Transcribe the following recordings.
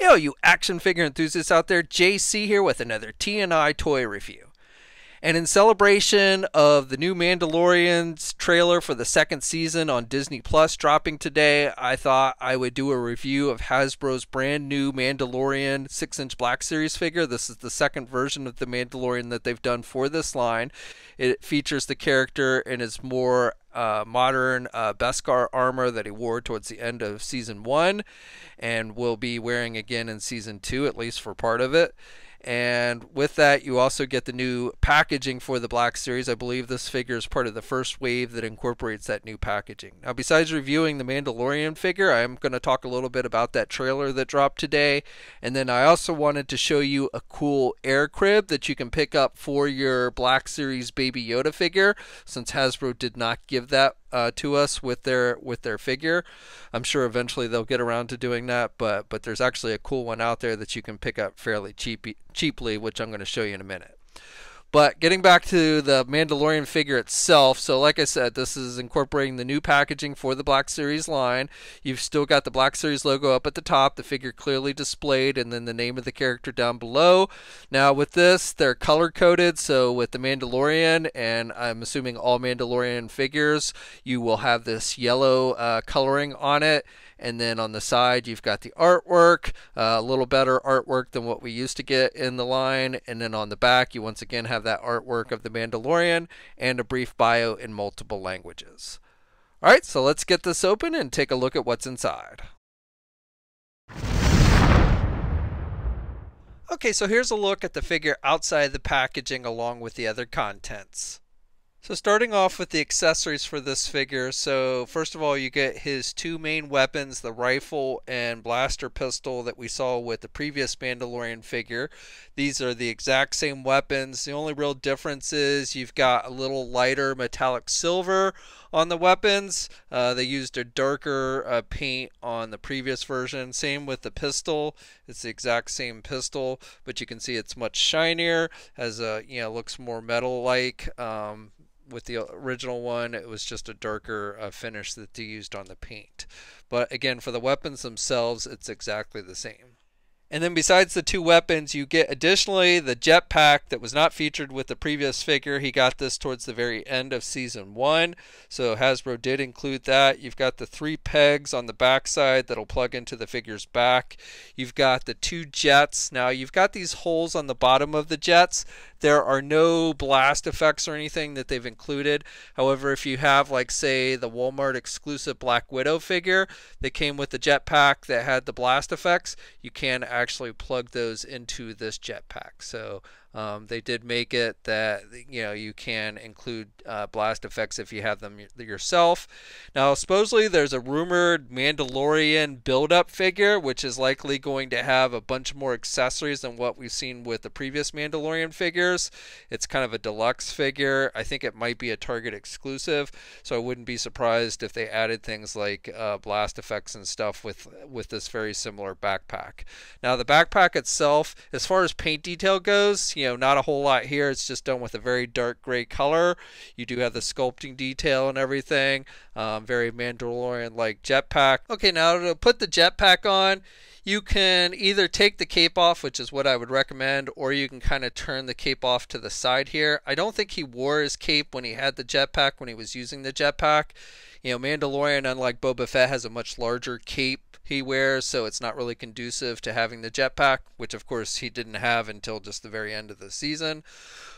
Yo, you action figure enthusiasts out there, JC here with another TNI toy review. And in celebration of the new Mandalorian's trailer for the second season on Disney Plus dropping today, I thought I would do a review of Hasbro's brand new Mandalorian 6-inch Black Series figure. This is the second version of the Mandalorian that they've done for this line. It features the character and is more modern Beskar armor that he wore towards the end of season 1 and will be wearing again in season 2, at least for part of it. And with that, you also get the new packaging for the Black Series. I believe this figure is part of the first wave that incorporates that new packaging. Now, besides reviewing the Mandalorian figure, I'm going to talk a little bit about that trailer that dropped today, and then I also wanted to show you a cool air crib that you can pick up for your Black Series Baby Yoda figure, since Hasbro did not give that to us with their figure. I'm sure eventually they'll get around to doing that, but there's actually a cool one out there that you can pick up fairly cheaply, which I'm going to show you in a minute. But getting back to the Mandalorian figure itself, so like I said, this is incorporating the new packaging for the Black Series line. You've still got the Black Series logo up at the top, the figure clearly displayed, and then the name of the character down below. Now with this, they're color-coded, so with the Mandalorian, and I'm assuming all Mandalorian figures, you will have this yellow coloring on it. And then on the side, you've got the artwork, a little better artwork than what we used to get in the line. And then on the back, you once again have that artwork of the Mandalorian and a brief bio in multiple languages. All right, so let's get this open and take a look at what's inside. Okay, so here's a look at the figure outside the packaging along with the other contents. So starting off with the accessories for this figure, so first of all you get his two main weapons, the rifle and blaster pistol that we saw with the previous Mandalorian figure. These are the exact same weapons. The only real difference is you've got a little lighter metallic silver on the weapons. They used a darker paint on the previous version. Same with the pistol. It's the exact same pistol, but you can see it's much shinier, as a, you know, looks more metal-like. With the original one, it was just a darker finish that they used on the paint. But again, for the weapons themselves, it's exactly the same. And then besides the two weapons, you get additionally the jetpack that was not featured with the previous figure. He got this towards the very end of season 1, so Hasbro did include that. You've got the 3 pegs on the backside that'll plug into the figure's back. You've got the 2 jets. Now you've got these holes on the bottom of the jets. There are no blast effects or anything that they've included. However, if you have, like, say, the Walmart exclusive Black Widow figure that came with the jetpack that had the blast effects, you can actually plug those into this jetpack. So they did make it that, you know, you can include blast effects if you have them yourself. Now supposedly there's a rumored Mandalorian build-up figure, which is likely going to have a bunch more accessories than what we've seen with the previous Mandalorian figures. It's kind of a deluxe figure. I think it might be a Target exclusive, so I wouldn't be surprised if they added things like blast effects and stuff with this very similar backpack. Now the backpack itself, as far as paint detail goes, you know, not a whole lot here. It's just done with a very dark gray color. You do have the sculpting detail and everything. Very Mandalorian-like jetpack. Okay, now to put the jetpack on, you can either take the cape off, which is what I would recommend, or you can kind of turn the cape off to the side here. I don't think he wore his cape when he had the jetpack, when he was using the jetpack. You know, Mandalorian, unlike Boba Fett, has a much larger cape he wears, so it's not really conducive to having the jetpack, which of course he didn't have until just the very end of the season.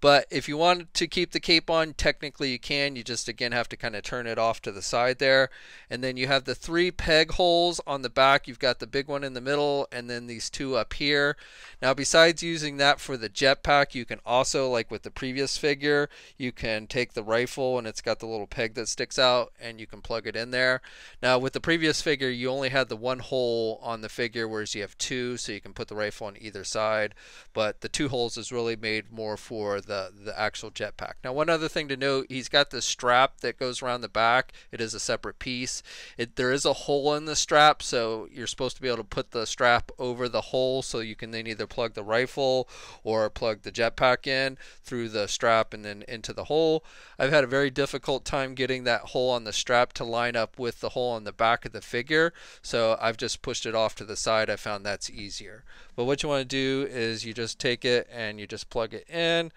But if you want to keep the cape on, technically you can. You just, again, have to kind of turn it off to the side there. And then you have the 3 peg holes on the back. You've got the big one in the middle and then these 2 up here. Now, besides using that for the jetpack, you can also, like with the previous figure, you can take the rifle and it's got the little peg that sticks out and you can plug it in there. Now, with the previous figure, you only had the 1 hole on the figure, whereas you have 2, so you can put the rifle on either side. But the 2 holes is really made more for the the actual jetpack. Now, one other thing to note, he's got this strap that goes around the back. It is a separate piece. There is a hole in the strap, so you're supposed to be able to put the strap over the hole so you can then either plug the rifle or plug the jetpack in through the strap and then into the hole. I've had a very difficult time getting that hole on the strap to line up with the hole on the back of the figure, so I've just pushed it off to the side. I found that's easier. But what you want to do is you just take it and you just plug it in,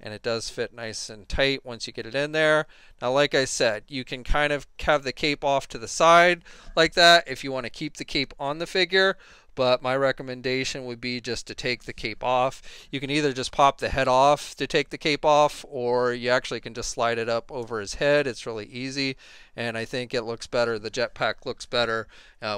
and it does fit nice and tight once you get it in there. Now, like I said, you can kind of have the cape off to the side like that if you want to keep the cape on the figure, but my recommendation would be just to take the cape off. You can either just pop the head off to take the cape off, or you actually can just slide it up over his head. It's really easy, and I think it looks better. The jetpack looks better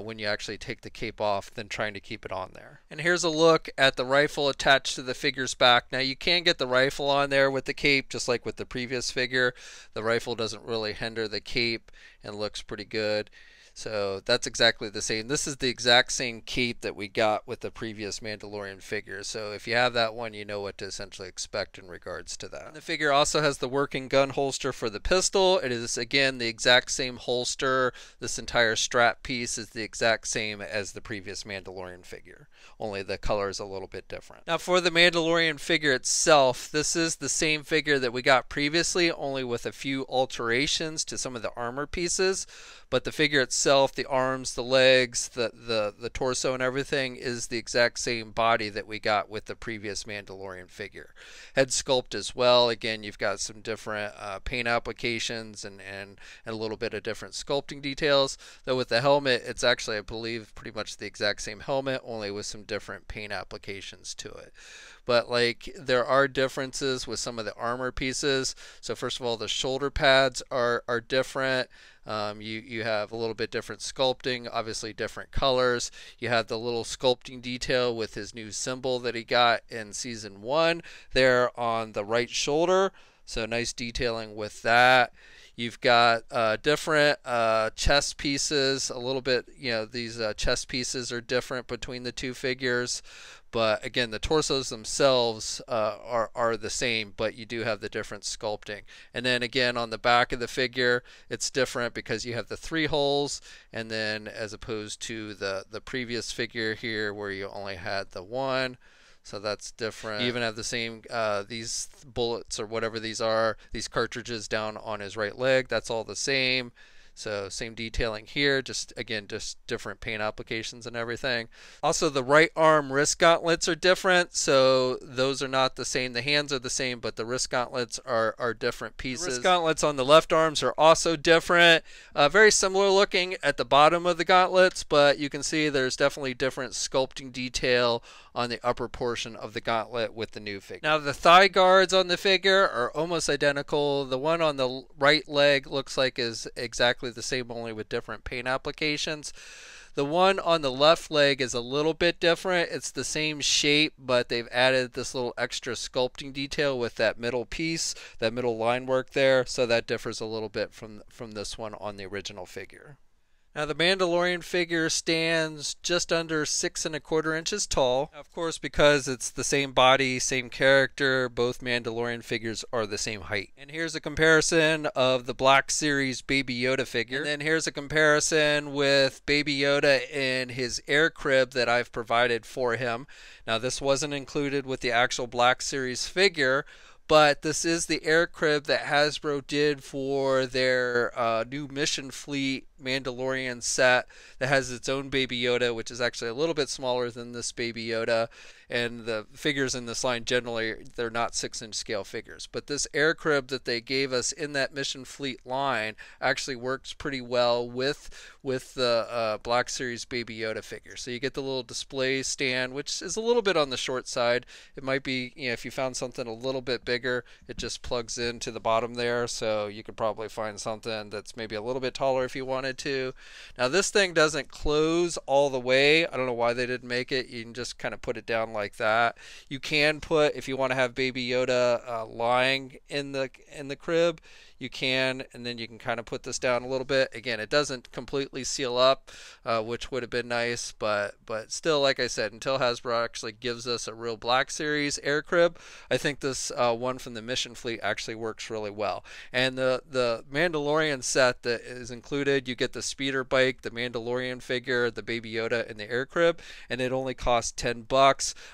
when you actually take the cape off than trying to keep it on there. And here's a look at the rifle attached to the figure's back. Now, you can get the rifle on there with the cape, just like with the previous figure. The rifle doesn't really hinder the cape and looks pretty good. So that's exactly the same. This is the exact same cape that we got with the previous Mandalorian figure. So if you have that one, you know what to essentially expect in regards to that. And the figure also has the working gun holster for the pistol. It is, again, the exact same holster. This entire strap piece is the exact same as the previous Mandalorian figure, only the color is a little bit different. Now, for the Mandalorian figure itself, this is the same figure that we got previously, only with a few alterations to some of the armor pieces. But the figure itself, the arms, the legs, the torso and everything is the exact same body that we got with the previous Mandalorian figure. Head sculpt as well. Again, you've got some different paint applications and a little bit of different sculpting details. Though with the helmet, it's actually, I believe, pretty much the exact same helmet, only with some different paint applications to it. But like, there are differences with some of the armor pieces. So first of all, the shoulder pads are different. You have a little bit different sculpting, obviously different colors. You have the little sculpting detail with his new symbol that he got in season 1 there on the right shoulder. So nice detailing with that. You've got different chest pieces, a little bit, you know, these chest pieces are different between the two figures. But again, the torsos themselves are the same, but you do have the different sculpting. And then again, on the back of the figure, it's different because you have the 3 holes, and then as opposed to the previous figure here where you only had the 1. So that's different. You even have the same, these bullets or whatever these are, these cartridges down on his right leg. That's all the same. So same detailing here, just again, just different paint applications and everything. Also, the right arm wrist gauntlets are different, so those are not the same. The hands are the same, but the wrist gauntlets are different pieces. The wrist gauntlets on the left arms are also different. Very similar looking at the bottom of the gauntlets, but you can see there's definitely different sculpting detail on the upper portion of the gauntlet with the new figure. Now, the thigh guards on the figure are almost identical. The one on the right leg looks like is exactly the same, only with different paint applications. The one on the left leg is a little bit different. It's the same shape, but they've added this little extra sculpting detail with that middle piece, that middle line work there, so that differs a little bit from this one on the original figure. Now, the Mandalorian figure stands just under 6¼ inches tall. Of course, because it's the same body, same character, both Mandalorian figures are the same height. And here's a comparison of the Black Series Baby Yoda figure. And then here's a comparison with Baby Yoda in his air crib that I've provided for him. Now, this wasn't included with the actual Black Series figure, but this is the air crib that Hasbro did for their new Mission Fleet Mandalorian set that has its own Baby Yoda, which is actually a little bit smaller than this Baby Yoda. And the figures in this line, generally, they're not 6-inch scale figures. But this air crib that they gave us in that Mission Fleet line actually works pretty well with the Black Series Baby Yoda figure. So you get the little display stand, which is a little bit on the short side. It might be, you know, if you found something a little bit bigger, it just plugs into the bottom there. So you could probably find something that's maybe a little bit taller if you wanted to. Now, this thing doesn't close all the way. I don't know why they didn't make it. You can just kind of put it down like that. You can put, if you want to have Baby Yoda lying in the crib, you can, and then you can kind of put this down a little bit. Again, it doesn't completely seal up, which would have been nice, but still, like I said, until Hasbro actually gives us a real Black Series air crib, I think this one from the Mission Fleet actually works really well. And the Mandalorian set that is included, you get the speeder bike, the Mandalorian figure, the Baby Yoda, and the air crib, and it only costs $10.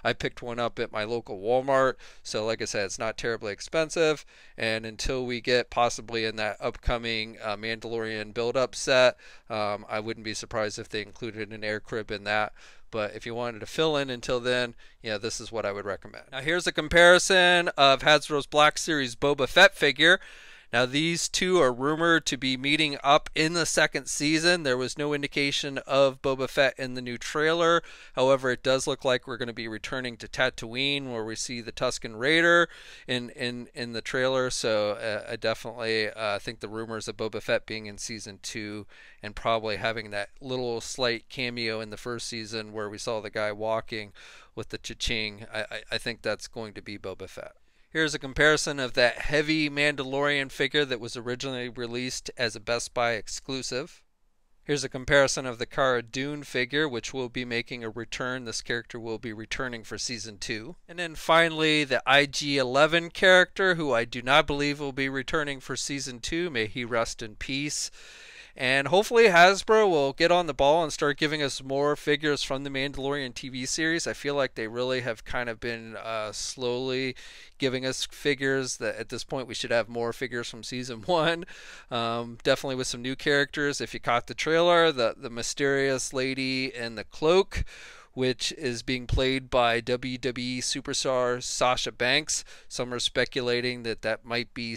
I picked one up at my local Walmart, so like I said, it's not terribly expensive. And until we get possibly in that upcoming Mandalorian build-up set, I wouldn't be surprised if they included an air crib in that. But if you wanted to fill in until then, yeah, this is what I would recommend. Now here's a comparison of Hasbro's Black Series Boba Fett figure. Now these two are rumored to be meeting up in the second season. There was no indication of Boba Fett in the new trailer. However, it does look like we're going to be returning to Tatooine, where we see the Tusken Raider in the trailer. So I definitely think the rumors of Boba Fett being in season 2 and probably having that little slight cameo in the first season where we saw the guy walking with the cha-ching, I think that's going to be Boba Fett. Here's a comparison of that heavy Mandalorian figure that was originally released as a Best Buy exclusive. Here's a comparison of the Cara Dune figure, which will be making a return. This character will be returning for season 2. And then finally, the IG-11 character, who I do not believe will be returning for season 2. May he rest in peace. And hopefully Hasbro will get on the ball and start giving us more figures from the Mandalorian TV series. I feel like they really have kind of been slowly giving us figures that at this point we should have more figures from season 1. Definitely with some new characters. If you caught the trailer, the mysterious lady in the cloak, which is being played by WWE superstar Sasha Banks. Some are speculating that that might be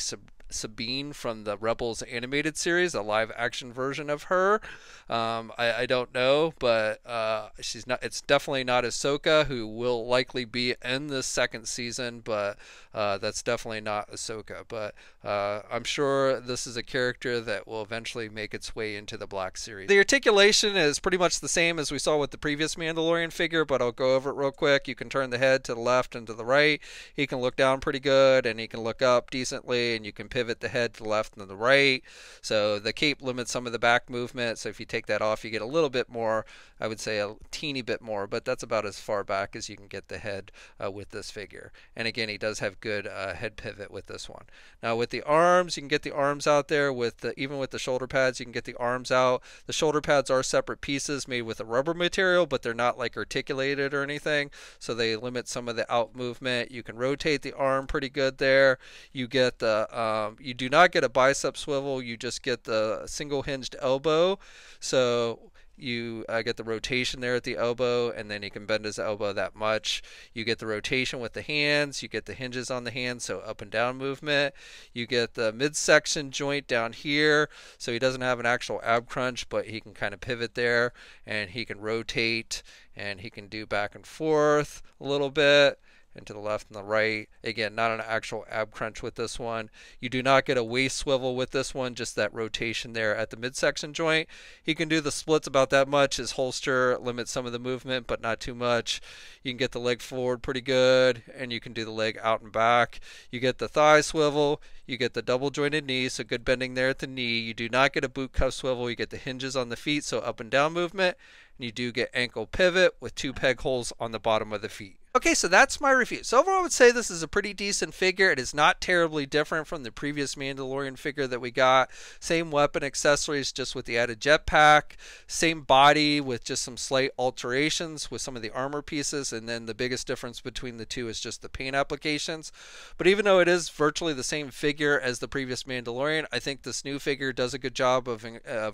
Sabine from the Rebels animated series, a live action version of her. I don't know, but she's not. It's definitely not Ahsoka, who will likely be in this second season, but that's definitely not Ahsoka. But I'm sure this is a character that will eventually make its way into the Black Series. The articulation is pretty much the same as we saw with the previous Mandalorian figure, but I'll go over it real quick. You can turn the head to the left and to the right. He can look down pretty good, and he can look up decently, and you can pivot the head to the left and to the right. So the cape limits some of the back movement, so if you take that off, you get a little bit more, I would say a teeny bit more, but that's about as far back as you can get the head with this figure. And again, he does have good head pivot with this one. Now with the arms, you can get the arms out there. Even with the shoulder pads, you can get the arms out. The shoulder pads are separate pieces made with a rubber material, but they're not like articulated or anything, so they limit some of the out movement. You can rotate the arm pretty good there. You get the you do not get a bicep swivel, you just get the single hinged elbow. So you get the rotation there at the elbow, and then you can bend his elbow that much. You get the rotation with the hands, you get the hinges on the hands, so up and down movement. You get the midsection joint down here, so he doesn't have an actual ab crunch, but he can kind of pivot there, and he can rotate, and he can do back and forth a little bit, and to the left and the right. Again, not an actual ab crunch with this one. You do not get a waist swivel with this one, just that rotation there at the midsection joint. He can do the splits about that much. His holster limits some of the movement, but not too much. You can get the leg forward pretty good, and you can do the leg out and back. You get the thigh swivel, you get the double jointed knee, so good bending there at the knee. You do not get a boot cuff swivel, you get the hinges on the feet, so up and down movement. And you do get ankle pivot with 2 peg holes on the bottom of the feet. Okay, so that's my review. So overall, I would say this is a pretty decent figure. It is not terribly different from the previous Mandalorian figure that we got. Same weapon accessories, just with the added jetpack. Same body with just some slight alterations with some of the armor pieces. And then the biggest difference between the two is just the paint applications. But even though it is virtually the same figure as the previous Mandalorian, I think this new figure does a good job of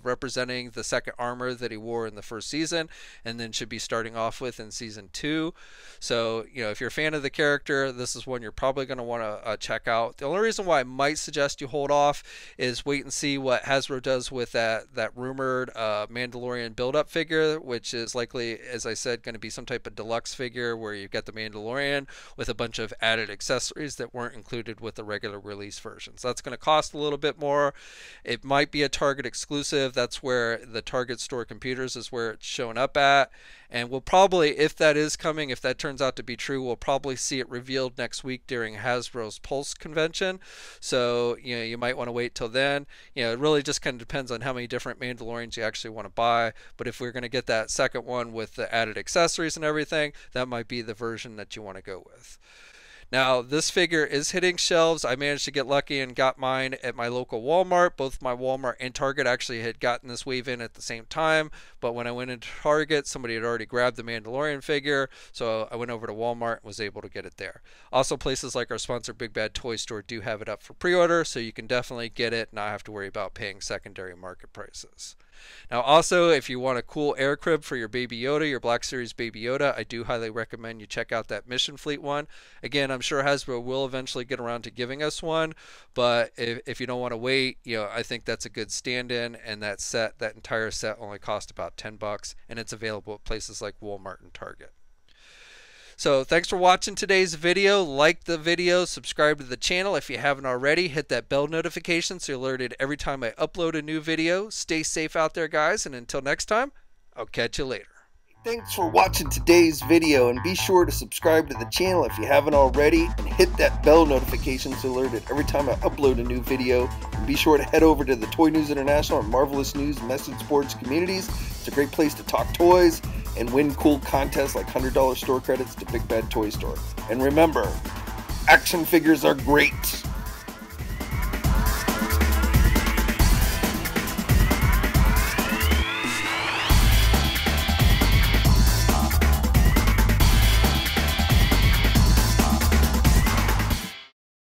representing the second armor that he wore in the first season, and then should be starting off with in season 2. So, you know, if you're a fan of the character, this is one you're probably going to want to check out. The only reason why I might suggest you hold off is wait and see what Hasbro does with that rumored Mandalorian build-up figure, which is likely, as I said, going to be some type of deluxe figure where you've got the Mandalorian with a bunch of added accessories that weren't included with the regular release version. So that's going to cost a little bit more. It might be a Target exclusive. That's where the Target store computers is where it's showing up at. And we'll probably, if that is coming, if that turns out to be true, we'll probably see it revealed next week during Hasbro's Pulse convention. So, you know, you might want to wait till then. You know, it really just kind of depends on how many different Mandalorians you actually want to buy. But if we're going to get that second one with the added accessories and everything, that might be the version that you want to go with. Now, this figure is hitting shelves. I managed to get lucky and got mine at my local Walmart. Both my Walmart and Target actually had gotten this wave in at the same time. But when I went into Target, somebody had already grabbed the Mandalorian figure. So I went over to Walmart and was able to get it there. Also, places like our sponsor, Big Bad Toy Store, do have it up for pre-order. So you can definitely get it and not have to worry about paying secondary market prices. Now also, if you want a cool air crib for your Baby Yoda, your Black Series Baby Yoda, I do highly recommend you check out that Mission Fleet one. Again, I'm sure Hasbro will eventually get around to giving us one, but if you don't want to wait, you know, I think that's a good stand-in, and that set, that entire set only cost about $10, and it's available at places like Walmart and Target. So thanks for watching today's video. Like the video, subscribe to the channel if you haven't already. Hit that bell notification so you're alerted every time I upload a new video. Stay safe out there, guys, and until next time, I'll catch you later. Thanks for watching today's video, and be sure to subscribe to the channel if you haven't already, and hit that bell notification so you're alerted every time I upload a new video. And be sure to head over to the Toy News International and Marvelous News message boards communities. It's a great place to talk toys and win cool contests like $100 store credits to Big Bad Toy Store. And remember, action figures are great.